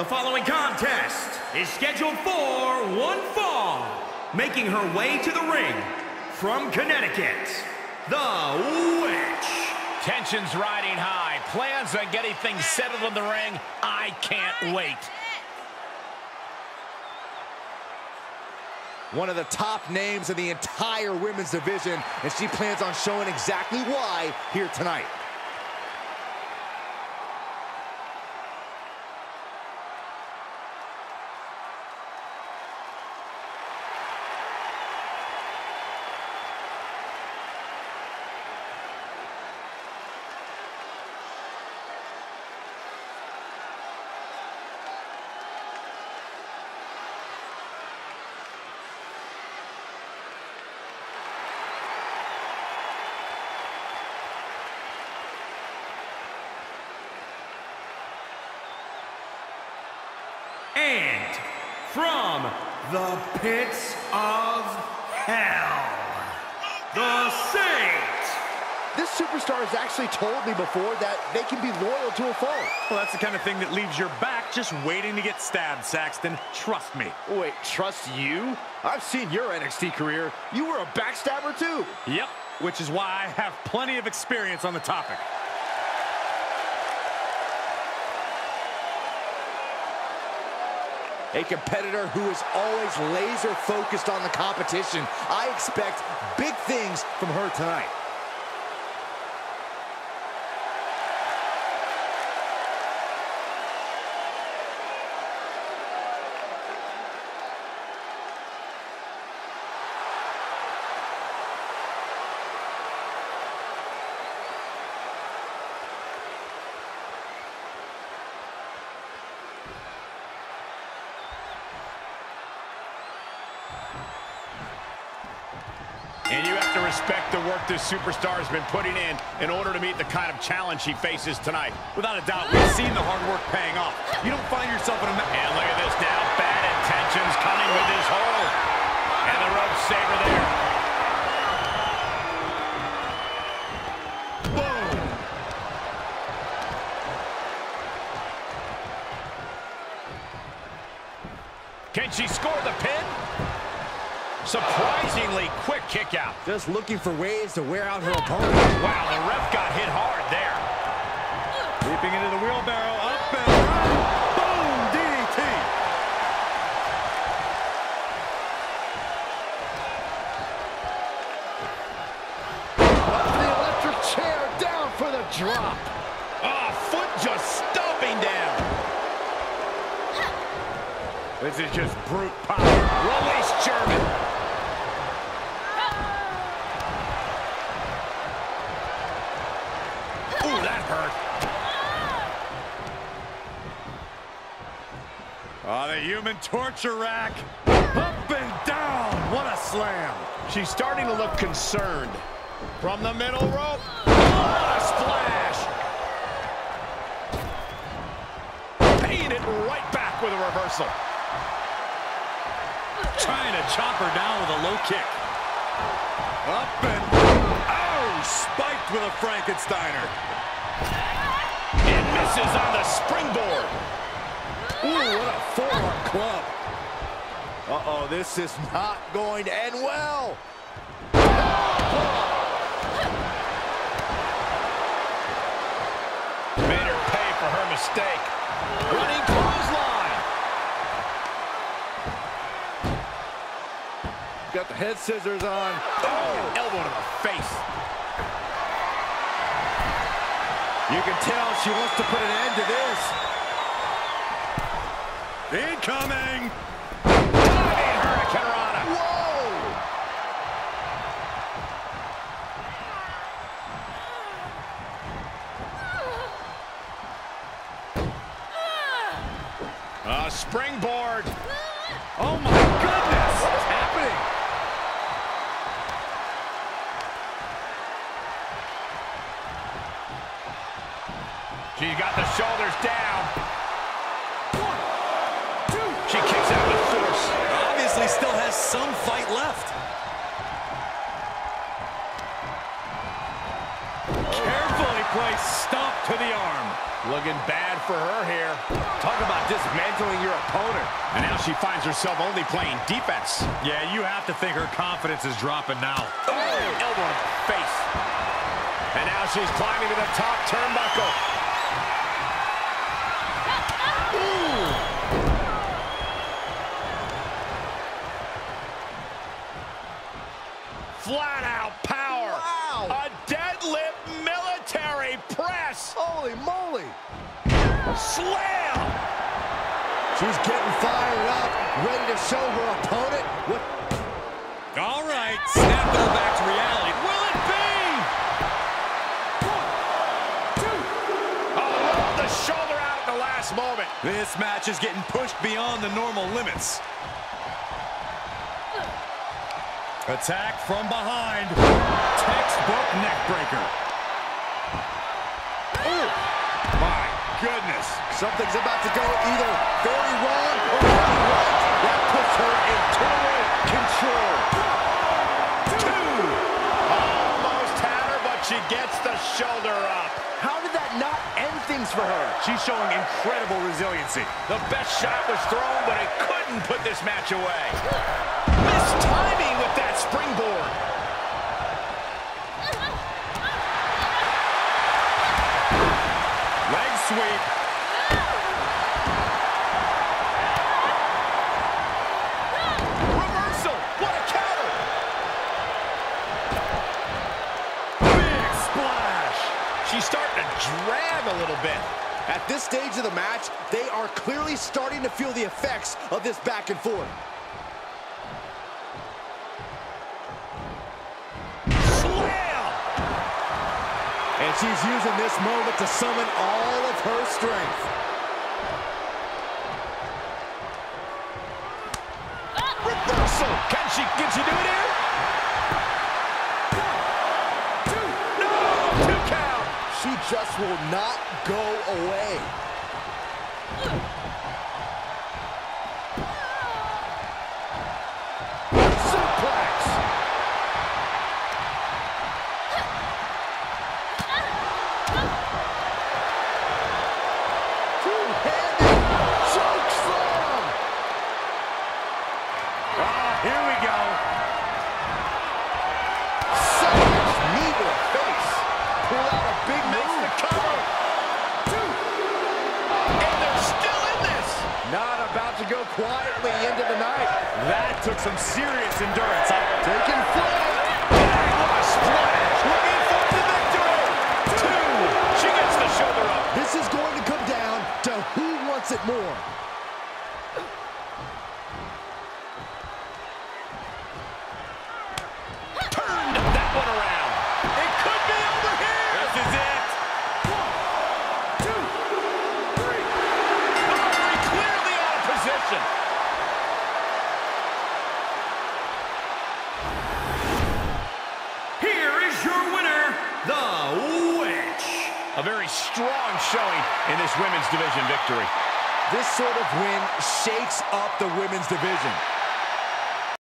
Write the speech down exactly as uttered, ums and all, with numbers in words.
The following contest is scheduled for one fall. Making her way to the ring from Connecticut, the Witch. Tensions riding high. Plans on getting things settled in the ring. I can't wait. One of the top names in the entire women's division, and she plans on showing exactly why here tonight. And from the pits of hell, the Saint. This superstar has actually told me before that they can be loyal to a foe. Well, that's the kind of thing that leaves your back just waiting to get stabbed, Saxton. Trust me. Wait, trust you? I've seen your N X T career. You were a backstabber too. Yep, which is why I have plenty of experience on the topic. A competitor who is always laser focused on the competition. I expect big things from her tonight. And you have to respect the work this superstar has been putting in in order to meet the kind of challenge she faces tonight. Without a doubt, we've seen the hard work paying off. You don't find yourself in a... And look at this now. Bad intentions coming with his hold. And the rope saber there. Boom. Can she score the pin? Surprisingly quick kick out. Just looking for ways to wear out her opponent. Wow, the ref got hit hard there. Leaping into the wheelbarrow, up and up. Boom, D D T. Up for the electric chair, down for the drop. Oh, foot just stomping down. This is just brute power. Release German. Oh, the human torture rack. Up and down. What a slam. She's starting to look concerned. From the middle rope. What a splash. Paying it right back with a reversal. Trying to chop her down with a low kick. Up and... Oh, spiked with a Frankensteiner. It misses on the springboard. Ooh, what a forearm club. Uh-oh, this is not going to end well. Made her pay for her mistake. Running clothesline. Got the head scissors on. Oh, elbow to the face. You can tell she wants to put an end to this. Incoming! Diving Hurricanrana! Whoa! A springboard! Oh my goodness! What is happening? She's got the shoulders down. She kicks out with force. Obviously still has some fight left. Oh. Carefully placed stomp to the arm. Looking bad for her here. Talk about dismantling your opponent. And now she finds herself only playing defense. Yeah, you have to think her confidence is dropping now. Oh, elbow to the face. And now she's climbing to the top turnbuckle. Ooh. Flat out power. Wow. A deadlift military press. Holy moly. Slam. She's getting fired up, ready to show her opponent what. All right. Snap it back to reality. Will it be? One, two. Oh, the shoulder out at the last moment. This match is getting pushed beyond the normal limits. Attack from behind. Textbook neckbreaker. Oh, my goodness. Something's about to go either very wrong or very right. That puts her in total control. Two. Almost had her, but she gets the shoulder up. How did that not end things for her? She's showing incredible resiliency. The best shot was thrown, but it couldn't put this match away. Missed timing with that springboard. Leg sweep. Reversal. What a counter. Big splash. She's starting to drag a little bit. At this stage of the match, they are clearly starting to feel the effects of this back and forth. And she's using this moment to summon all of her strength. Ah. Reversal. Can she, can she do it here? One, two, no, two count. She just will not go away. Ah. Suplex. Quietly into the night. That took some serious endurance. Taking flight. What a splash. Looking for the victory. Two. She gets the shoulder up. This is going to come down to who wants it more. Turned that one around. It could be over here. This is it. A very strong showing in this women's division victory. This sort of win shakes up the women's division.